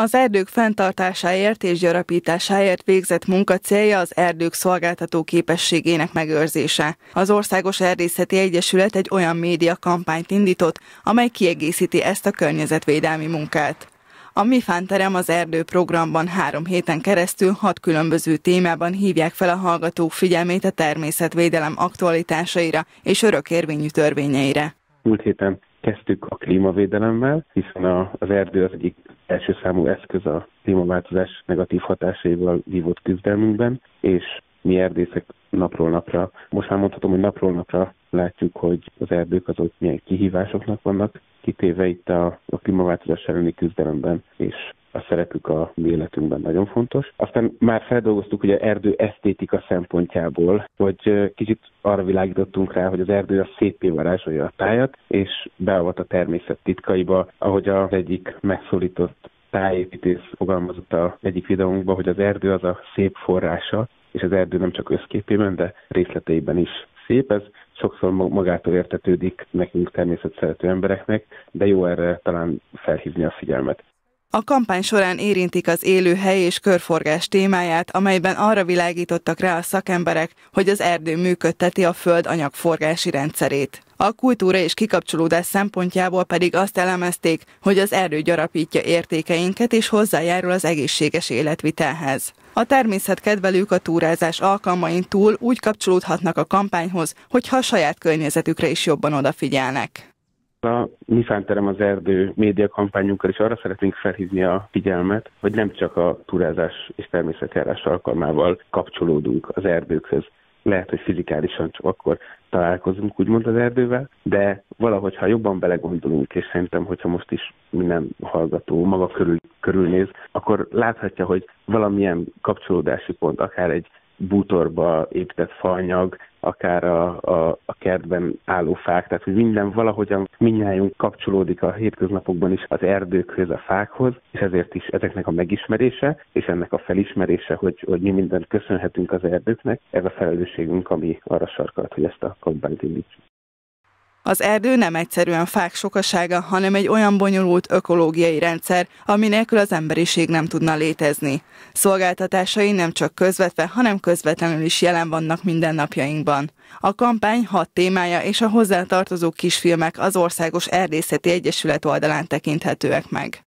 Az erdők fenntartásáért és gyarapításáért végzett munka célja az erdők szolgáltató képességének megőrzése. Az Országos Erdészeti Egyesület egy olyan médiakampányt indított, amely kiegészíti ezt a környezetvédelmi munkát. A Mi fán terem az erdő programban 3 héten keresztül 6 különböző témában hívják fel a hallgatók figyelmét a természetvédelem aktualitásaira és örökérvényű törvényeire. Múlt héten kezdtük a klímavédelemmel, hiszen az erdő az egyik első számú eszköz a klímaváltozás negatív hatásaival vívott küzdelmünkben, és mi erdészek napról napra, most már mondhatom, hogy napról napra látjuk, hogy az erdők azok milyen kihívásoknak vannak kitéve itt a klímaváltozás elleni küzdelemben, és a szerepük a mi életünkben nagyon fontos. Aztán már feldolgoztuk ugye erdő esztétika szempontjából, hogy kicsit arra világítottunk rá, hogy az erdő a szépé varázsolja a tájat, és beavat a természet titkaiba, ahogy az egyik megszólított tájépítész fogalmazott az egyik videónkban, hogy az erdő az a szép forrása, és az erdő nem csak összképében, de részleteiben is szép. Ez sokszor magától értetődik nekünk természetszerető embereknek, de jó erre talán felhívni a figyelmet. A kampány során érintik az élőhely és körforgás témáját, amelyben arra világítottak rá a szakemberek, hogy az erdő működteti a föld anyagforgási rendszerét. A kultúra és kikapcsolódás szempontjából pedig azt elemezték, hogy az erdő gyarapítja értékeinket és hozzájárul az egészséges életvitelhez. A természetkedvelők a túrázás alkalmain túl úgy kapcsolódhatnak a kampányhoz, hogyha a saját környezetükre is jobban odafigyelnek. A Mi fán terem az erdő médiakampányunkkal is arra szeretnénk felhívni a figyelmet, hogy nem csak a túrázás és természetjárás alkalmával kapcsolódunk az erdőkhöz. Lehet, hogy fizikálisan csak akkor találkozunk úgymond az erdővel, de valahogy, ha jobban belegondolunk, és szerintem, hogyha most is minden hallgató maga körülnéz, akkor láthatja, hogy valamilyen kapcsolódási pont, akár egy bútorba épített faanyag, akár a kertben álló fák, tehát hogy minden valahogyan mindnyájunk kapcsolódik a hétköznapokban is az erdőkhöz, a fákhoz, és ezért is ezeknek a megismerése, és ennek a felismerése, hogy mi mindent köszönhetünk az erdőknek, ez a felelősségünk, ami arra sarkalt, hogy ezt a kampányt indítsuk. Az erdő nem egyszerűen fák sokasága, hanem egy olyan bonyolult ökológiai rendszer, ami nélkül az emberiség nem tudna létezni. Szolgáltatásai nem csak közvetve, hanem közvetlenül is jelen vannak mindennapjainkban. A kampány 6 témája és a hozzátartozó kisfilmek az Országos Erdészeti Egyesület oldalán tekinthetőek meg.